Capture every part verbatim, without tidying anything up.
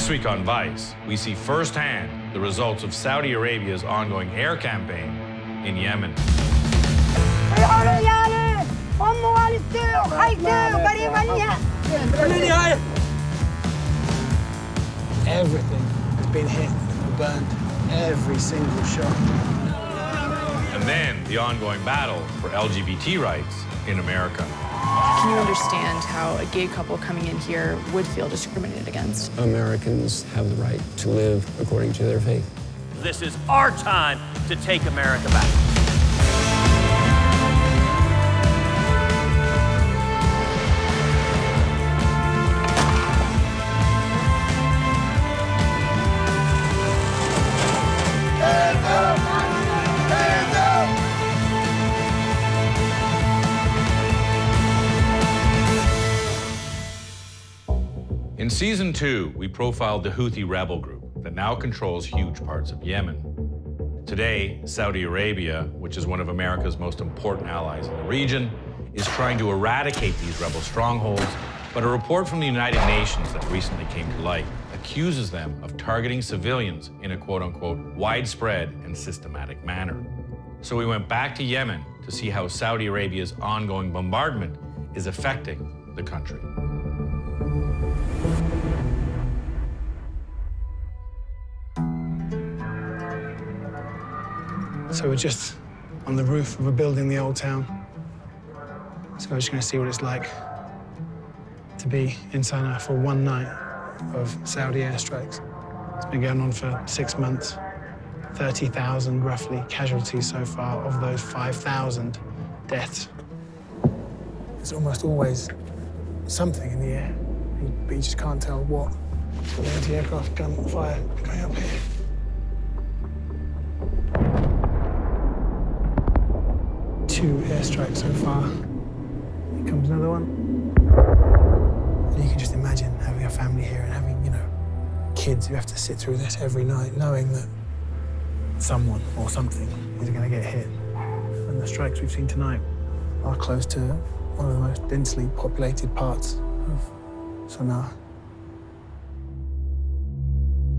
This week on Vice, we see firsthand the results of Saudi Arabia's ongoing air campaign in Yemen. Everything has been hit and burned, every single shot. And then the ongoing battle for L G B T rights in America. Can you understand how a gay couple coming in here would feel discriminated against? Americans have the right to live according to their faith. This is our time to take America back. In season two, we profiled the Houthi rebel group that now controls huge parts of Yemen. Today, Saudi Arabia, which is one of America's most important allies in the region, is trying to eradicate these rebel strongholds, but a report from the United Nations that recently came to light accuses them of targeting civilians in a quote-unquote widespread and systematic manner. So we went back to Yemen to see how Saudi Arabia's ongoing bombardment is affecting the country. So we're just on the roof of a building in the old town. So we're just going to see what it's like to be in Sana'a for one night of Saudi airstrikes. It's been going on for six months. thirty thousand, roughly, casualties so far. Of those, five thousand deaths. It's almost always something in the air, but you just can't tell what. It's got anti-aircraft gun fire going up here. Two airstrikes so far. Here comes another one. And you can just imagine having a family here and having, you know, kids who have to sit through this every night, knowing that someone or something is going to get hit. And the strikes we've seen tonight are close to one of the most densely populated parts of Sana'a.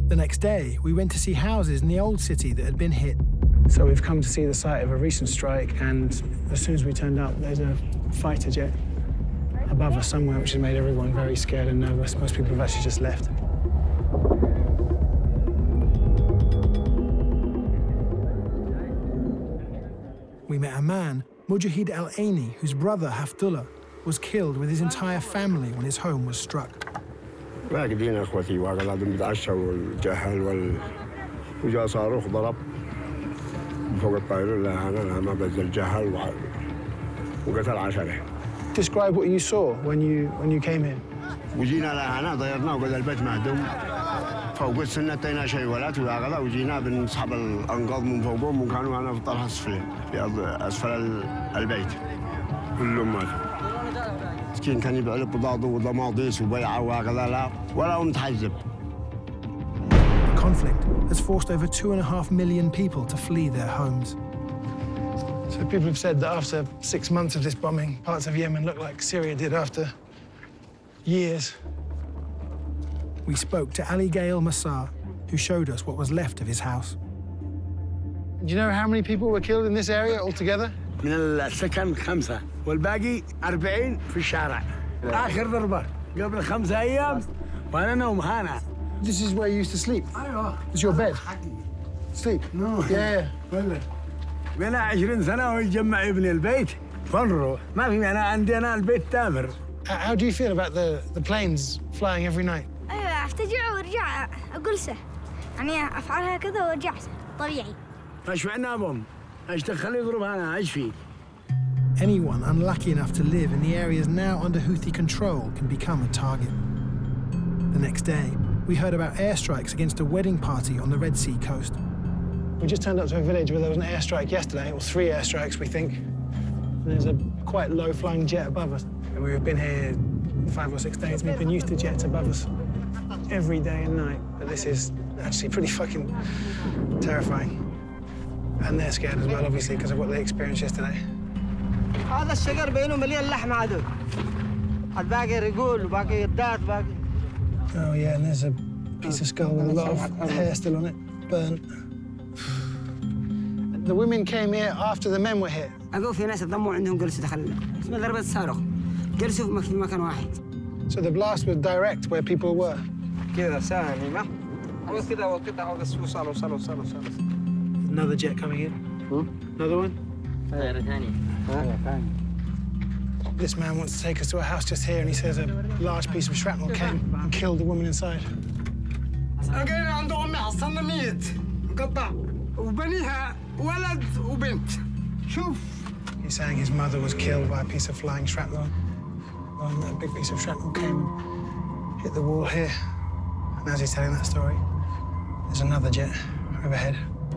The next day, we went to see houses in the old city that had been hit. So we've come to see the site of a recent strike, and as soon as we turned up, there's a fighter jet above us somewhere, which has made everyone very scared and nervous. Most people have actually just left. We met a man, Mujahid Al Aini, whose brother, Haftullah, was killed with his entire family when his home was struck. Describe what you saw when you when you came here. The conflict has forced over two and a half million people to flee their homes. So people have said that after six months of this bombing, parts of Yemen look like Syria did after years. We spoke to Ali Gail Masar, who showed us what was left of his house. Do you know how many people were killed in this area altogether? من السكن خمسة والباقي أربعين في الشارع. آخر ضربة قبل خمسة أيام وأنا نوم هنا. This is where you used to sleep. It's your bed. Sleep. No. Yeah. بنا عشرين سنة ويجمع ابني البيت ونروح. ما في أنا عندي أنا البيت تامر. How do you feel about the the planes flying every night? أيوة أفتجع وأرجع أقولسه. يعني أفعلها كذا وأرجعسه طبيعي. إيش بعنابهم؟ إيش تخلي يضرب أنا إيش في؟ Anyone unlucky enough to live in the areas now under Houthi control can become a target. The next day, we heard about airstrikes against a wedding party on the Red Sea coast. We just turned up to a village where there was an airstrike yesterday, or three airstrikes, we think. And there's a quite low-flying jet above us. And we've been here five or six days, and we've been used to jets above us every day and night. But this is actually pretty fucking terrifying. And they're scared as well, obviously, because of what they experienced yesterday. هذا الشجر بينه مليان لحم عدو. الباقي رجول وباقي يدات باقي. Oh, yeah, and there's a piece of skull with a lot of hair still on it, burnt. The women came here after the men were here. أظن في ناس اتضموا عندهم جلسة تخلل. اسمها ضربة صاروخ. جلسوا في مكان واحد. So the blast was direct where people were. كذا ساهمة. أول كذا وقطع هذا السوس صاروا صاروا صاروا صاروا. Another jet coming in. Another one. غير ثاني. غير ثاني. This man wants to take us to a house just here, and he says a large piece of shrapnel came and killed the woman inside. He's saying his mother was killed by a piece of flying shrapnel. And that big piece of shrapnel came and hit the wall here. And as he's telling that story, there's another jet overhead.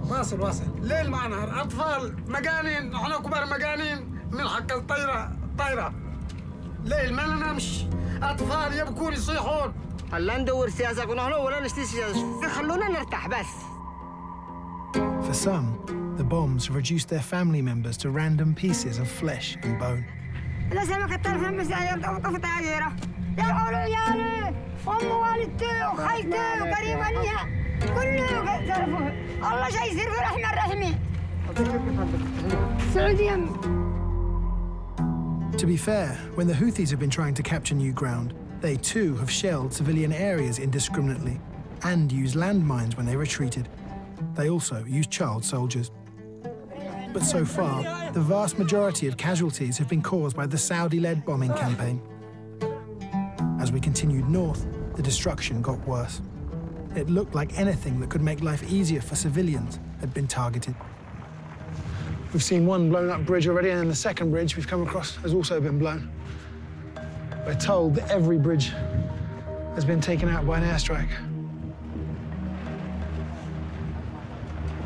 واصل واصل. ليل مع نهار أطفال مجانين نحن كبار مجانين من حق الطيرة. طائرة ليل ما ننامش أطفال يبكون يصيحون لا ندور سياسة كنا ولا نشتي سياسة خلونا نرتاح بس. For some, the bombs reduced their family members to random pieces of flesh and bone. أنا سمعت تلفون مساء يوم طفت عيارة يقولوا يعني أم والدتي وخيتي وقريبة ليا كله تلفون الله شيء يصير في رحمة الرحمي سعودية. To be fair, when the Houthis have been trying to capture new ground, they too have shelled civilian areas indiscriminately and used landmines when they retreated. They also used child soldiers. But so far, the vast majority of casualties have been caused by the Saudi-led bombing campaign. As we continued north, the destruction got worse. It looked like anything that could make life easier for civilians had been targeted. We've seen one blown-up bridge already, and then the second bridge we've come across has also been blown. We're told that every bridge has been taken out by an airstrike.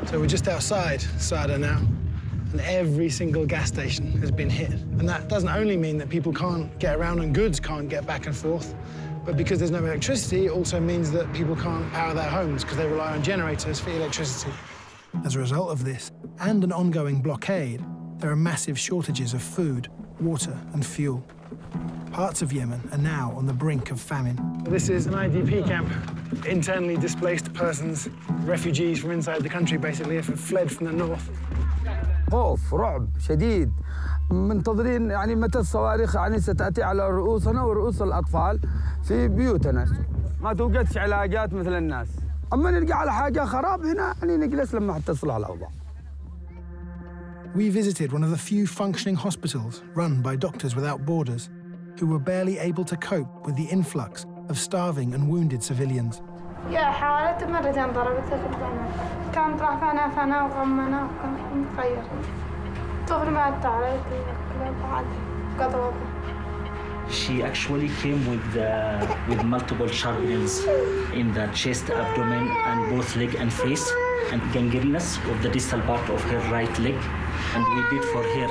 So we're just outside Sada now, and every single gas station has been hit. And that doesn't only mean that people can't get around and goods can't get back and forth, but because there's no electricity, it also means that people can't power their homes because they rely on generators for electricity. As a result of this, and an ongoing blockade, there are massive shortages of food, water and fuel. Parts of Yemen are now on the brink of famine. This is an I D P camp, internally displaced persons, refugees from inside the country, basically, have fled from the north. خوف رعب شديد منتظرين يعني متى الصواريخ يعني ستأتي على رؤوسنا ورؤوس الأطفال في بيوتنا. ما توجدش علاجات مثل الناس. أما نلقى على حاجة خراب هنا يعني نجلس لما حتى تصلح الأوضاع. We visited one of the few functioning hospitals run by Doctors Without Borders, who were barely able to cope with the influx of starving and wounded civilians. She actually came with uh, with multiple shrapnels in the chest, abdomen, and both leg and face, and gangrenous of the distal part of her right leg, and we did for her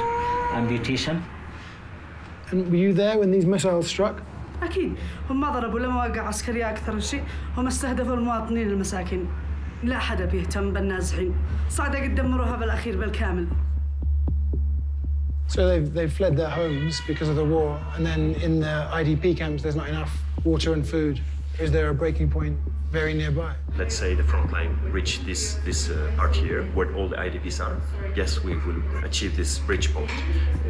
amputation. And were you there when these missiles struck? أكيد هم ما ضربوا لا مواقع عسكرية أكثر شيء هم استهدفوا المواطنين المساكين لا حدا بيهتم بالنازحين صعدة قد دمروها بالأخير بالكامل. So they've, they've fled their homes because of the war, and then in the I D P camps, there's not enough water and food. Is there a breaking point very nearby? Let's say the front line reached this, this uh, part here, where all the I D Ps are. Yes, we will achieve this bridge point,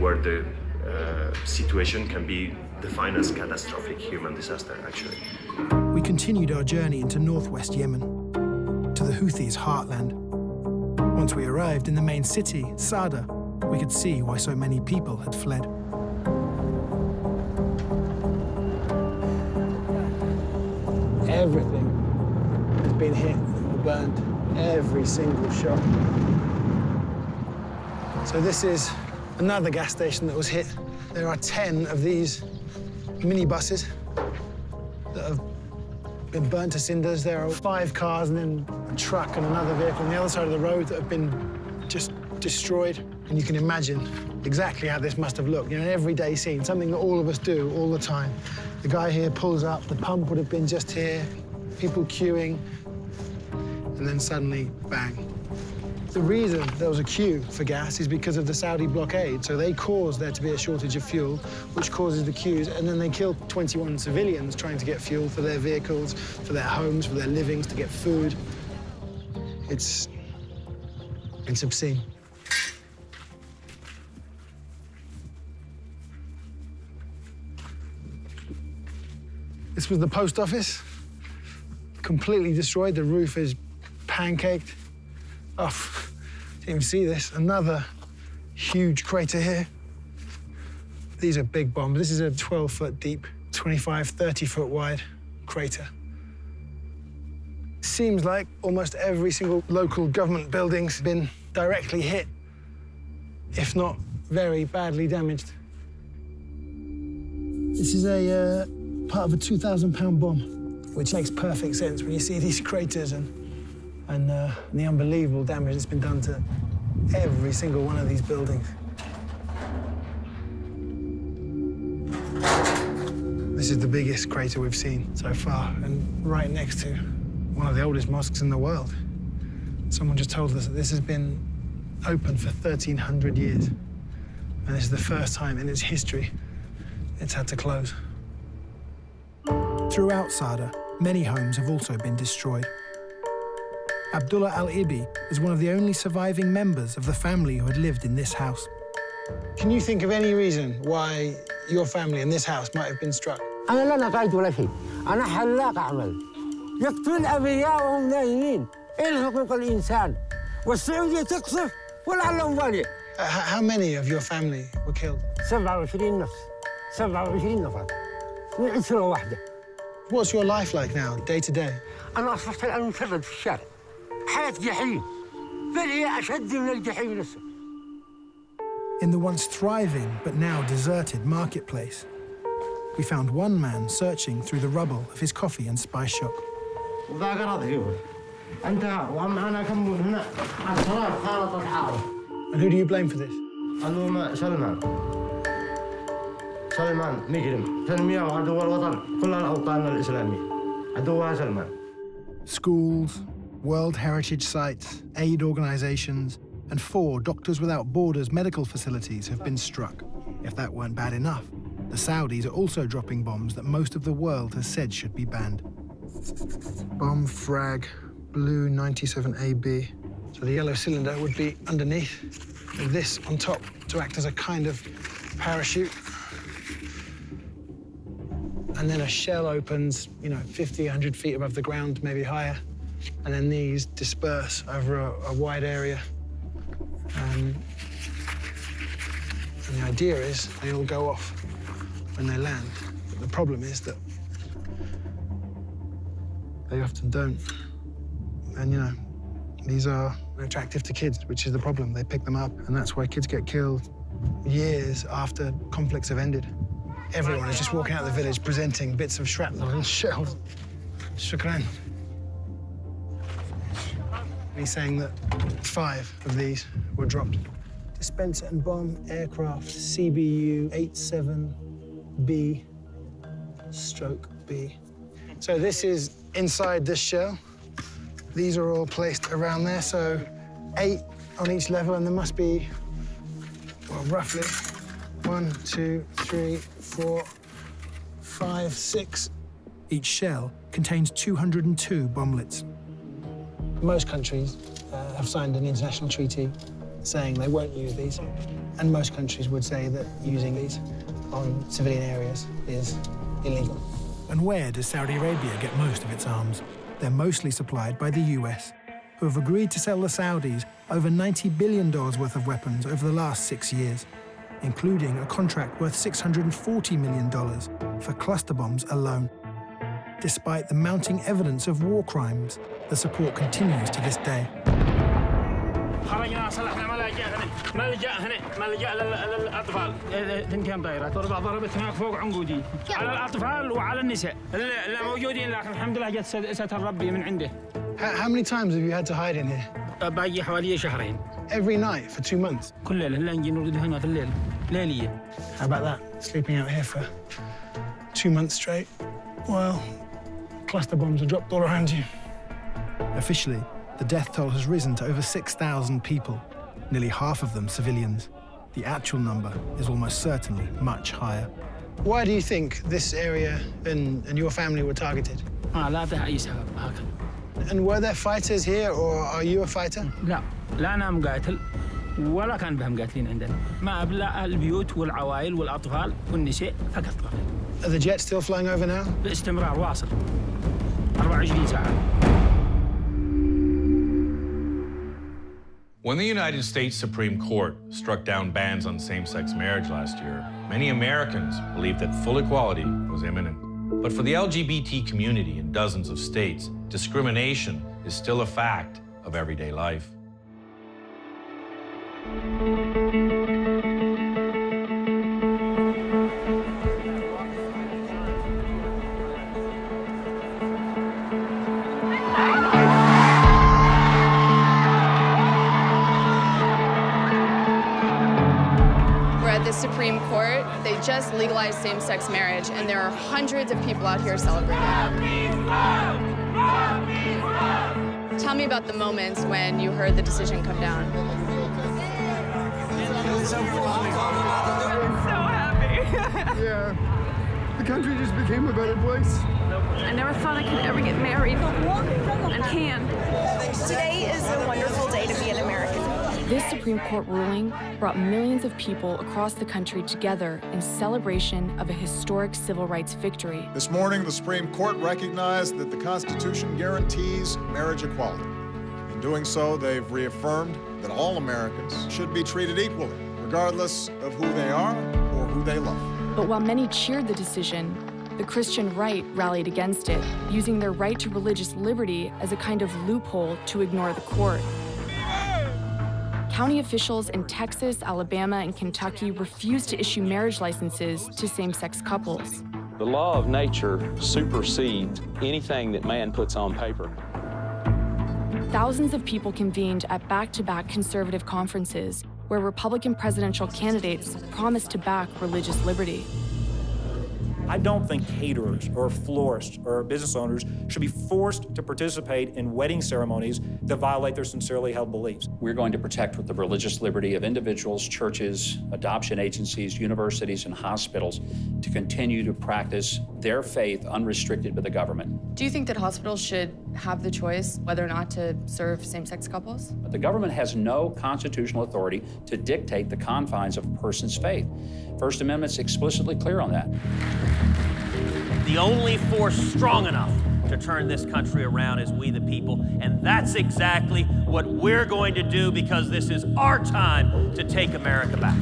where the uh, situation can be defined as catastrophic human disaster, actually. We continued our journey into northwest Yemen, to the Houthis' heartland. Once we arrived in the main city, Sada, we could see why so many people had fled. Everything has been hit and burned, every single shot. So this is another gas station that was hit. There are ten of these minibuses that have been burnt to cinders. There are five cars and then a truck and another vehicle on the other side of the road that have been just destroyed. And you can imagine exactly how this must have looked. You know, an everyday scene, something that all of us do all the time. The guy here pulls up, the pump would have been just here, people queuing, and then suddenly, bang. The reason there was a queue for gas is because of the Saudi blockade. So they caused there to be a shortage of fuel, which causes the queues, and then they killed twenty-one civilians trying to get fuel for their vehicles, for their homes, for their livings, to get food. It's... it's obscene. This was the post office. Completely destroyed. The roof is pancaked. Oh, didn't even see this. Another huge crater here. These are big bombs. This is a twelve foot deep, twenty-five, thirty foot wide crater. Seems like almost every single local government building's been directly hit, if not very badly damaged. This is a uh, part of a two thousand pound bomb, which makes perfect sense when you see these craters and and uh, the unbelievable damage that's been done to every single one of these buildings. This is the biggest crater we've seen so far, and right next to one of the oldest mosques in the world. Someone just told us that this has been open for thirteen hundred years, and this is the first time in its history it's had to close. Throughout Sada, many homes have also been destroyed. Abdullah Al-Ibi is one of the only surviving members of the family who had lived in this house. Can you think of any reason why your family in this house might have been struck? Uh, how many of your family were killed? What's your life like now, day to day? In the once thriving but now deserted marketplace, we found one man searching through the rubble of his coffee and spice shop. And who do you blame for this? Schools, World Heritage Sites, aid organisations, and four Doctors Without Borders medical facilities have been struck. If that weren't bad enough, the Saudis are also dropping bombs that most of the world has said should be banned. Bomb frag, blue ninety-seven A B. So the yellow cylinder would be underneath, with this on top to act as a kind of parachute. And then a shell opens, you know, fifty, a hundred feet above the ground, maybe higher. And then these disperse over a, a wide area. Um, and the idea is they all go off when they land. But the problem is that they often don't. And, you know, these are attractive to kids, which is the problem. They pick them up, and that's why kids get killed years after conflicts have ended. Everyone is just walking out of the village presenting bits of shrapnel and shells. Shukran. He's saying that five of these were dropped. Dispenser and bomb, aircraft, C B U eighty-seven B, stroke B. So this is inside this shell. These are all placed around there, so eight on each level, and there must be, well, roughly, one, two, three, four, five, six. Each shell contains two hundred and two bomblets. Most countries uh, have signed an international treaty saying they won't use these, and most countries would say that using these on civilian areas is illegal. And where does Saudi Arabia get most of its arms? They're mostly supplied by the U S, who have agreed to sell the Saudis over ninety billion dollars worth of weapons over the last six years. Including a contract worth six hundred and forty million dollars for cluster bombs alone. Despite the mounting evidence of war crimes, the support continues to this day. How many times have you had to hide in here? Every night for two months. How about that? Sleeping out here for two months straight. Well, cluster bombs are dropped all around you. Officially, the death toll has risen to over six thousand people, nearly half of them civilians. The actual number is almost certainly much higher. Why do you think this area and, and your family were targeted? And were there fighters here, or are you a fighter? No. ولا كان بهم قاتلين عندنا ما أبلع البيوت والعوائل والأطفال والنساء فقط. Are the jets still flying over now? باستمرار واصل twenty-four ساعة. When the United States Supreme Court struck down bans on same-sex marriage last year, many Americans believed that full equality was imminent. But for the L G B T community in dozens of states, discrimination is still a fact of everyday life. Supreme Court, they just legalized same-sex marriage, and there are hundreds of people out here celebrating. Tell me about the moments when you heard the decision come down. I'm so happy. Yeah. The country just became a better place. I never thought I could ever get married. I can. Today is a wonderful day to be an American. This Supreme Court ruling brought millions of people across the country together in celebration of a historic civil rights victory. This morning, the Supreme Court recognized that the Constitution guarantees marriage equality. In doing so, they've reaffirmed that all Americans should be treated equally, regardless of who they are or who they love. But while many cheered the decision, the Christian right rallied against it, using their right to religious liberty as a kind of loophole to ignore the court. County officials in Texas, Alabama, and Kentucky refused to issue marriage licenses to same-sex couples. The law of nature supersedes anything that man puts on paper. Thousands of people convened at back-to-back conservative conferences where Republican presidential candidates promised to back religious liberty. I don't think caterers or florists or business owners should be forced to participate in wedding ceremonies that violate their sincerely held beliefs. We're going to protect the religious liberty of individuals, churches, adoption agencies, universities, and hospitals to continue to practice their faith unrestricted by the government. Do you think that hospitals should have the choice whether or not to serve same-sex couples? But the government has no constitutional authority to dictate the confines of a person's faith. First Amendment's explicitly clear on that. The only force strong enough to turn this country around is we the people, and that's exactly what we're going to do because this is our time to take America back.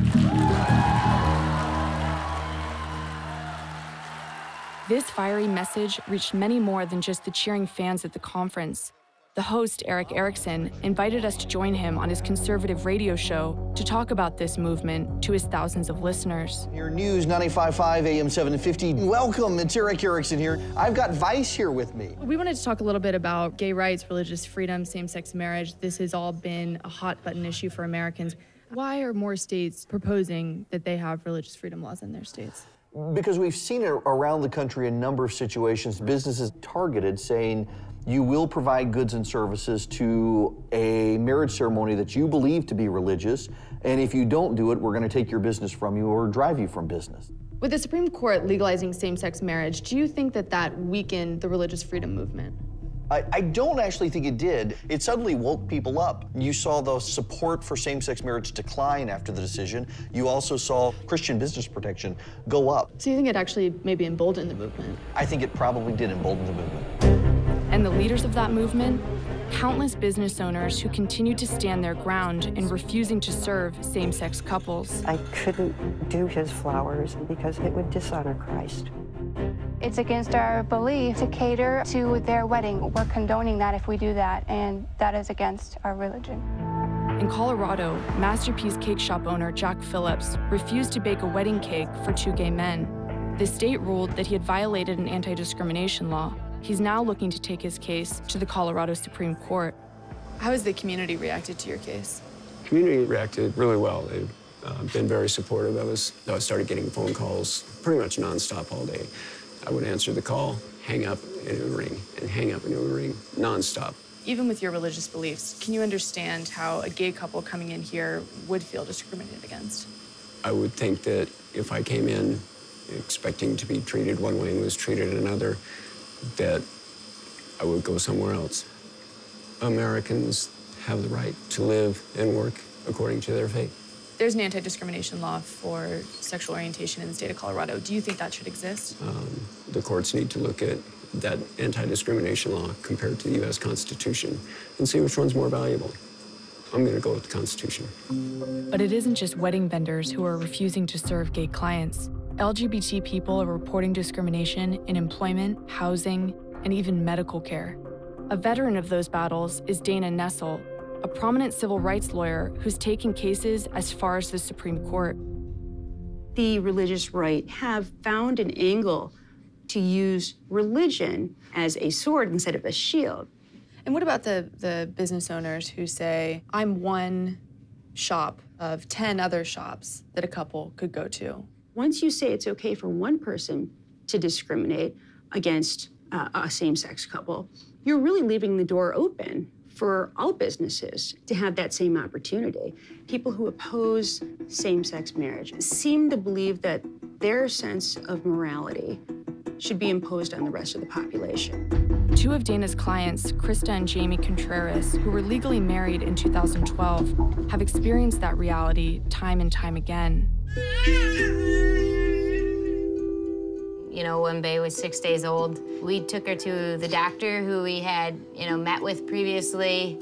This fiery message reached many more than just the cheering fans at the conference. The host, Eric Erickson, invited us to join him on his conservative radio show to talk about this movement to his thousands of listeners. Your news, ninety-five point five A M seven fifty. Welcome, it's Eric Erickson here. I've got Vice here with me. We wanted to talk a little bit about gay rights, religious freedom, same-sex marriage. This has all been a hot-button issue for Americans. Why are more states proposing that they have religious freedom laws in their states? Because we've seen around the country a number of situations, businesses targeted saying, you will provide goods and services to a marriage ceremony that you believe to be religious, and if you don't do it, we're gonna take your business from you or drive you from business. With the Supreme Court legalizing same-sex marriage, do you think that that weakened the religious freedom movement? I, I don't actually think it did. It suddenly woke people up. You saw the support for same-sex marriage decline after the decision. You also saw Christian business protection go up. So you think it actually maybe emboldened the movement? I think it probably did embolden the movement. And the leaders of that movement? Countless business owners who continue to stand their ground in refusing to serve same-sex couples. I couldn't do his flowers because it would dishonor Christ. It's against our belief to cater to their wedding. We're condoning that if we do that, and that is against our religion. In Colorado, Masterpiece Cake Shop owner Jack Phillips refused to bake a wedding cake for two gay men. The state ruled that he had violated an anti-discrimination law. He's now looking to take his case to the Colorado Supreme Court. How has the community reacted to your case? The community reacted really well. They've uh, been very supportive. I, was, I started getting phone calls pretty much nonstop all day. I would answer the call, hang up, and it would ring, and hang up, and it would ring, nonstop. even with your religious beliefs, can you understand how a gay couple coming in here would feel discriminated against? I would think that if I came in expecting to be treated one way and was treated another, that I would go somewhere else. Americans have the right to live and work according to their faith. There's an anti-discrimination law for sexual orientation in the state of Colorado. Do you think that should exist? Um, the courts need to look at that anti-discrimination law compared to the U S Constitution and see which one's more valuable. I'm going to go with the Constitution. But it isn't just wedding vendors who are refusing to serve gay clients. L G B T people are reporting discrimination in employment, housing, and even medical care. A veteran of those battles is Dana Nessel, a prominent civil rights lawyer who's taken cases as far as the Supreme Court. The religious right have found an angle to use religion as a sword instead of a shield. And what about the, the business owners who say, I'm one shop of ten other shops that a couple could go to? Once you say it's okay for one person to discriminate against uh, a same-sex couple, you're really leaving the door open for all businesses to have that same opportunity. People who oppose same-sex marriage seem to believe that their sense of morality should be imposed on the rest of the population. Two of Dana's clients, Krista and Jamie Contreras, who were legally married in two thousand twelve, have experienced that reality time and time again. You know, when Bay was six days old, we took her to the doctor who we had, you know, met with previously,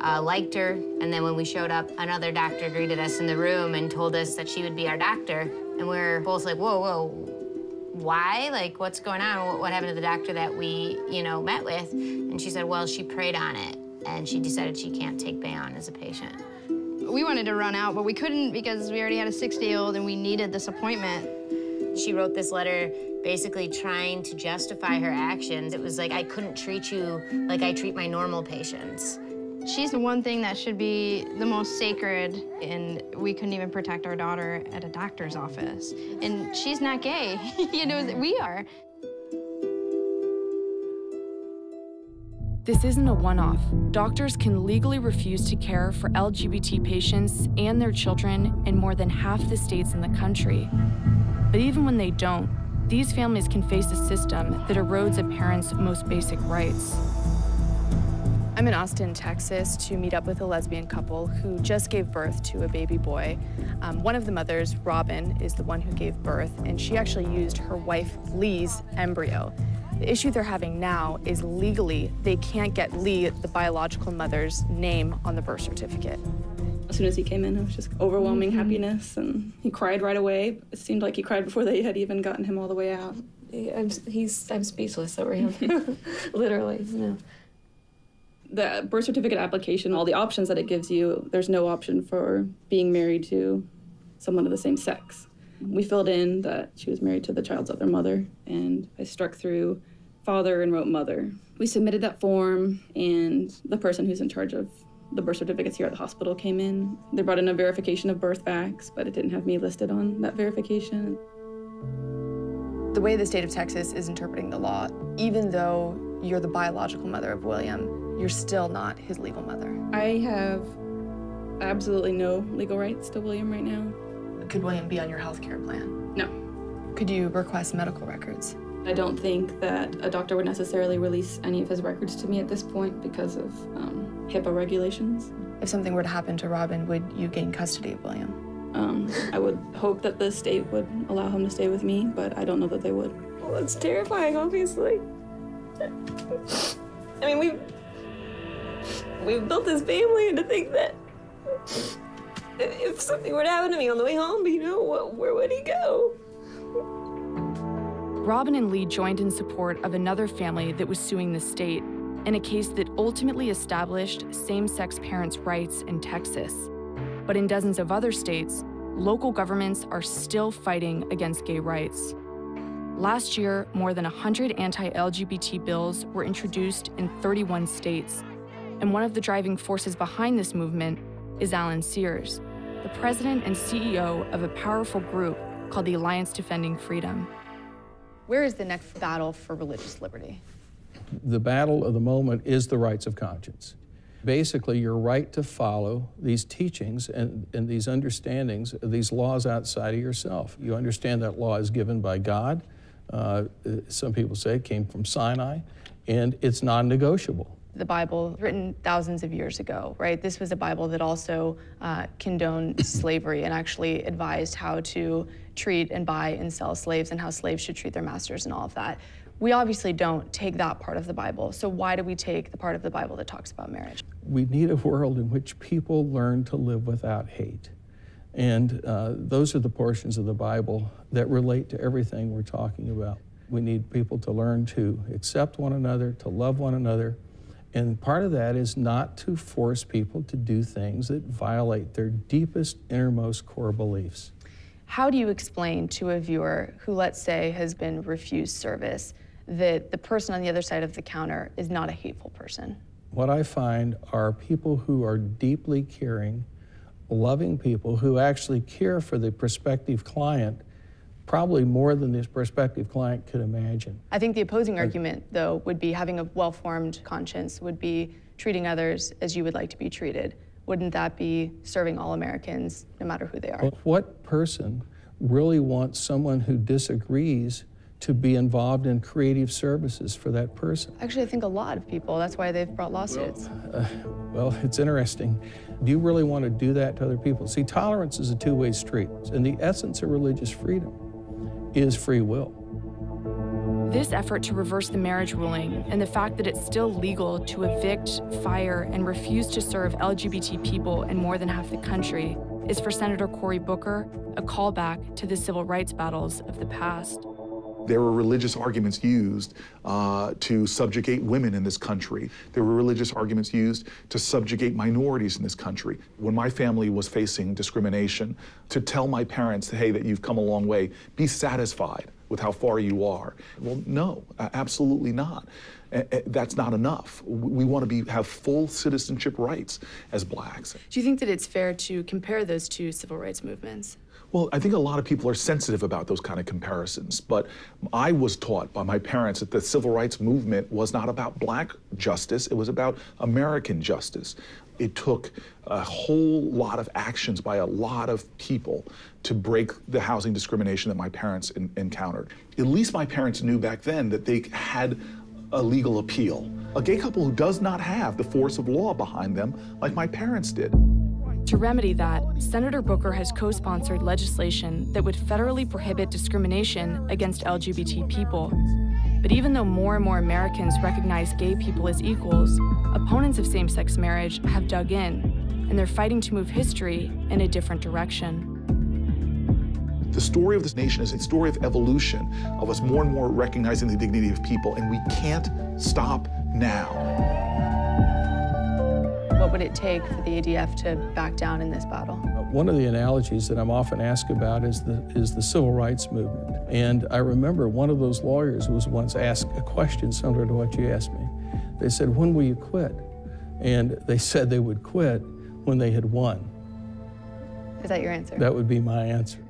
uh, liked her, and then when we showed up, another doctor greeted us in the room and told us that she would be our doctor. And we were both like, whoa, whoa, why? Like, what's going on? What happened to the doctor that we, you know, met with? And she said, well, she prayed on it, and she decided she can't take Bay on as a patient. We wanted to run out, but we couldn't because we already had a six-day-old and we needed this appointment. She wrote this letter basically trying to justify her actions. It was like, I couldn't treat you like I treat my normal patients. She's the one thing that should be the most sacred, and we couldn't even protect our daughter at a doctor's office. And she's not gay, you know, we are. This isn't a one-off. Doctors can legally refuse to care for L G B T patients and their children in more than half the states in the country. But even when they don't, these families can face a system that erodes a parent's most basic rights. I'm in Austin, Texas, to meet up with a lesbian couple who just gave birth to a baby boy. Um, one of the mothers, Robin, is the one who gave birth, and she actually used her wife, Lee's embryo. The issue they're having now is legally, they can't get Lee, the biological mother's name, on the birth certificate. As soon as he came in, it was just overwhelming mm-hmm. happiness, and he cried right away. It seemed like he cried before they had even gotten him all the way out. I'm, he's, I'm speechless over him, literally. No. The birth certificate application, all the options that it gives you, there's no option for being married to someone of the same sex. We filled in that she was married to the child's other mother, and I struck through father and wrote mother. We submitted that form, and the person who's in charge of the birth certificates here at the hospital came in. They brought in a verification of birth facts, but it didn't have me listed on that verification. The way the state of Texas is interpreting the law, even though you're the biological mother of William, you're still not his legal mother. I have absolutely no legal rights to William right now. Could William be on your health care plan? No. Could you request medical records? I don't think that a doctor would necessarily release any of his records to me at this point because of um, HIPAA regulations. If something were to happen to Robin, would you gain custody of William? Um, I would hope that the state would allow him to stay with me, but I don't know that they would. Well, that's terrifying, obviously. I mean, we've, we've built this family, and to think that if something were to happen to me on the way home, you know, what, where would he go? Robin and Lee joined in support of another family that was suing the state in a case that ultimately established same-sex parents' rights in Texas. But in dozens of other states, local governments are still fighting against gay rights. Last year, more than one hundred anti-L G B T bills were introduced in thirty-one states. And one of the driving forces behind this movement is Alan Sears, the president and C E O of a powerful group called the Alliance Defending Freedom. Where is the next battle for religious liberty? The battle of the moment is the rights of conscience. Basically, your right to follow these teachings and, and these understandings, these laws outside of yourself. You understand that law is given by God. Uh, some people say it came from Sinai, and it's non-negotiable. The Bible written thousands of years ago, right? This was a Bible that also uh, condoned slavery and actually advised how to treat and buy and sell slaves and how slaves should treat their masters and all of that. We obviously don't take that part of the Bible, so why do we take the part of the Bible that talks about marriage? We need a world in which people learn to live without hate. And uh, those are the portions of the Bible that relate to everything we're talking about. We need people to learn to accept one another, to love one another, and part of that is not to force people to do things that violate their deepest, innermost core beliefs. How do you explain to a viewer who, let's say, has been refused service that the person on the other side of the counter is not a hateful person? What I find are people who are deeply caring, loving people who actually care for the prospective client, probably more than this prospective client could imagine. I think the opposing argument, though, would be having a well-formed conscience would be treating others as you would like to be treated. Wouldn't that be serving all Americans, no matter who they are? Well, what person really wants someone who disagrees to be involved in creative services for that person? Actually, I think a lot of people. That's why they've brought lawsuits. Well, uh, well it's interesting. Do you really want to do that to other people? See, tolerance is a two-way street, and the essence of religious freedom is free will. This effort to reverse the marriage ruling and the fact that it's still legal to evict, fire, and refuse to serve L G B T people in more than half the country is for Senator Cory Booker a callback to the civil rights battles of the past. There were religious arguments used uh, to subjugate women in this country. There were religious arguments used to subjugate minorities in this country. When my family was facing discrimination, to tell my parents, hey, that you've come a long way, be satisfied with how far you are. Well, no, absolutely not. That's not enough. We want to be, have full citizenship rights as blacks. Do you think that it's fair to compare those two civil rights movements? Well, I think a lot of people are sensitive about those kind of comparisons, but I was taught by my parents that the civil rights movement was not about black justice, it was about American justice. It took a whole lot of actions by a lot of people to break the housing discrimination that my parents in- encountered. At least my parents knew back then that they had a legal appeal. A gay couple who does not have the force of law behind them like my parents did. To remedy that, Senator Booker has co-sponsored legislation that would federally prohibit discrimination against L G B T people. But even though more and more Americans recognize gay people as equals, opponents of same-sex marriage have dug in, and they're fighting to move history in a different direction. The story of this nation is a story of evolution, of us more and more recognizing the dignity of people, and we can't stop now. What would it take for the A D F to back down in this battle? One of the analogies that I'm often asked about is the, is the civil rights movement. And I remember one of those lawyers was once asked a question similar to what you asked me. They said, when will you quit? And they said they would quit when they had won. Is that your answer? That would be my answer.